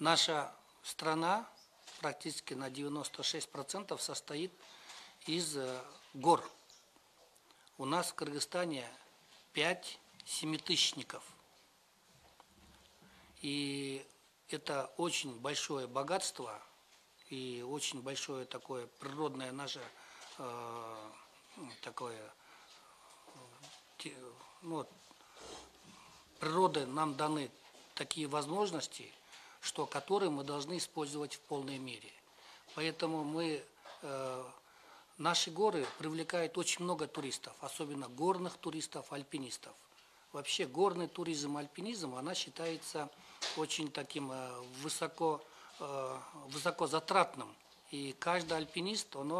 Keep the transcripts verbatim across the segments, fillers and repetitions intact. Наша страна практически на девяносто шесть процентов состоит из гор. У нас в Кыргызстане пять семитысячников. И это очень большое богатство и очень большое такое природное наше э, такое те, ну, природы нам даны такие возможности, что которые мы должны использовать в полной мере. Поэтому мы э, наши горы привлекают очень много туристов, особенно горных туристов, альпинистов. Вообще горный туризм, альпинизм, она считается очень таким высоко, высоко затратным. И каждый альпинист, он,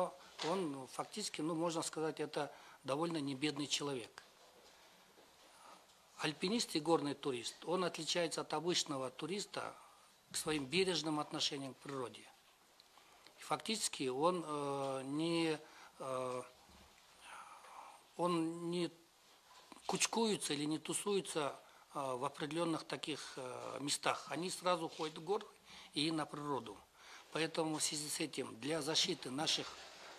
он фактически, ну, можно сказать, это довольно небедный человек. Альпинист и горный турист, он отличается от обычного туриста к своим бережным отношениям к природе. Фактически он, э, не, э, он не кучкуется или не тусуется э, в определенных таких э, местах. Они сразу уходят в горы и на природу. Поэтому в связи с этим для защиты наших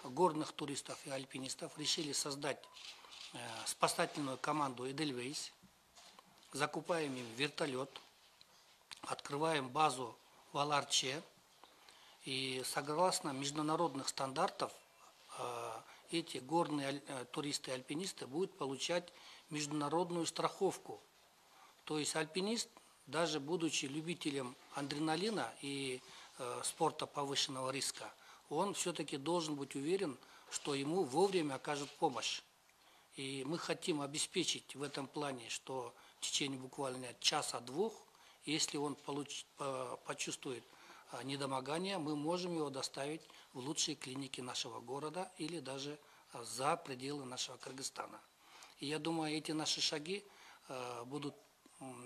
горных туристов и альпинистов решили создать э, спасательную команду «Эдельвейс». Закупаем им вертолет, открываем базу в Аларче. И согласно международных стандартов, эти горные туристы и альпинисты будут получать международную страховку. То есть альпинист, даже будучи любителем адреналина и спорта повышенного риска, он все-таки должен быть уверен, что ему вовремя окажут помощь. И мы хотим обеспечить в этом плане, что в течение буквально часа-двух, если он получит, почувствует недомогания, мы можем его доставить в лучшие клиники нашего города или даже за пределы нашего Кыргызстана. И я думаю, эти наши шаги будут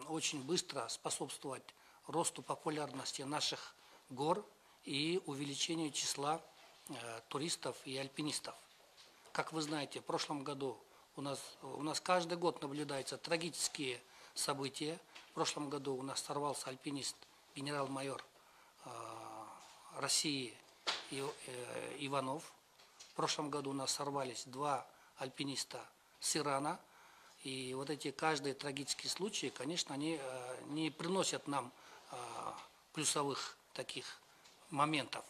очень быстро способствовать росту популярности наших гор и увеличению числа туристов и альпинистов. Как вы знаете, в прошлом году у нас, у нас каждый год наблюдаются трагические события. В прошлом году у нас сорвался альпинист, генерал-майор России и, э, Иванов. В прошлом году у нас сорвались два альпиниста с Ирана. И вот эти каждые трагические случаи, конечно, они э, не приносят нам э, плюсовых таких моментов.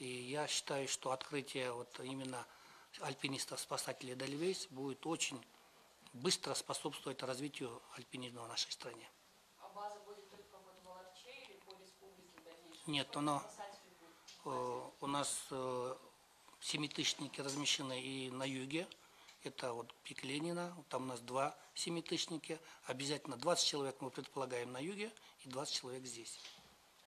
И я считаю, что открытие вот именно альпинистов-спасателей «Эдельвейс» будет очень быстро способствовать развитию альпинизма в нашей стране. Нет, оно, у нас семитысячники размещены и на юге, это вот Пик Ленина, там у нас два семитысячника, обязательно двадцать человек мы предполагаем на юге и двадцать человек здесь.